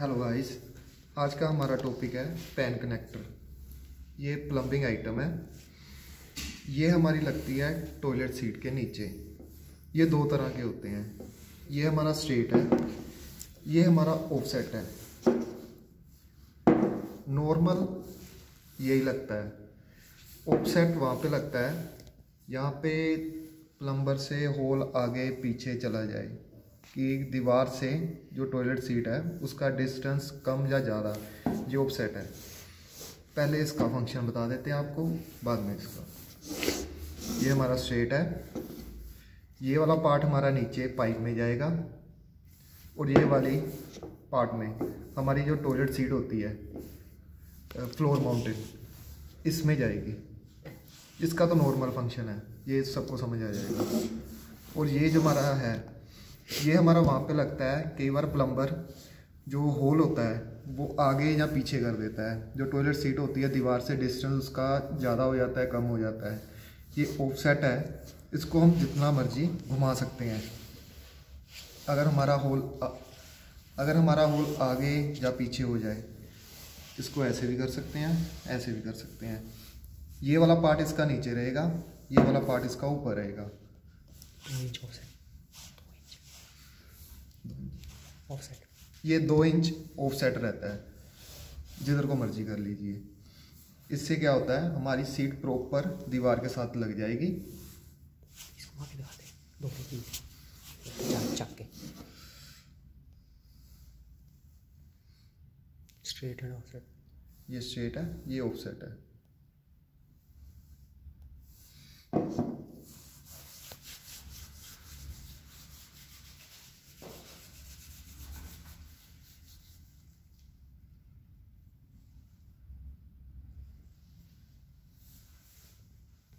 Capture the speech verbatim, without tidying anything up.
Hello guys, आज का हमारा टॉपिक है पैन कनेक्टर। ये प्लम्बिंग आइटम है। ये हमारी लगती है टॉयलेट सीट के नीचे। ये दो तरह के होते हैं। ये हमारा स्ट्रेट है, ये हमारा ऑफसेट है। नॉर्मल यही लगता है, ऑफसेट वहाँ पे लगता है यहाँ पे प्लम्बर से होल आगे पीछे चला जाए कि दीवार से जो टॉयलेट सीट है उसका डिस्टेंस कम या ज़्यादा, ये ऑफसेट है। पहले इसका फंक्शन बता देते हैं आपको, बाद में इसका। ये हमारा स्ट्रेट है। ये वाला पार्ट हमारा नीचे पाइप में जाएगा और ये वाली पार्ट में हमारी जो टॉयलेट सीट होती है फ्लोर माउंटेड, इसमें जाएगी। इसका तो नॉर्मल फंक्शन है, ये सबको समझ आ जाएगा। और ये जो हमारा है, ये हमारा वहाँ पे लगता है। कई बार प्लम्बर जो होल होता है वो आगे या पीछे कर देता है, जो टॉयलेट सीट होती है दीवार से डिस्टेंस उसका ज़्यादा हो जाता है, कम हो जाता है। ये ऑफसेट है, इसको हम जितना मर्जी घुमा सकते हैं। अगर हमारा होल अगर हमारा होल आगे या पीछे हो जाए, इसको ऐसे भी कर सकते हैं, ऐसे भी कर सकते हैं। ये वाला पार्ट इसका नीचे रहेगा, ये वाला पार्ट इसका ऊपर रहेगा। ऑफसेट ये दो इंच ऑफसेट रहता है, जिधर को मर्जी कर लीजिए। इससे क्या होता है, हमारी सीट प्रॉपर दीवार के साथ लग जाएगी। इसको आगे दिखा दे, दो तीन चार चक्के स्ट्रेट है। ऑफसेट ये स्ट्रेट है, ये ऑफसेट है।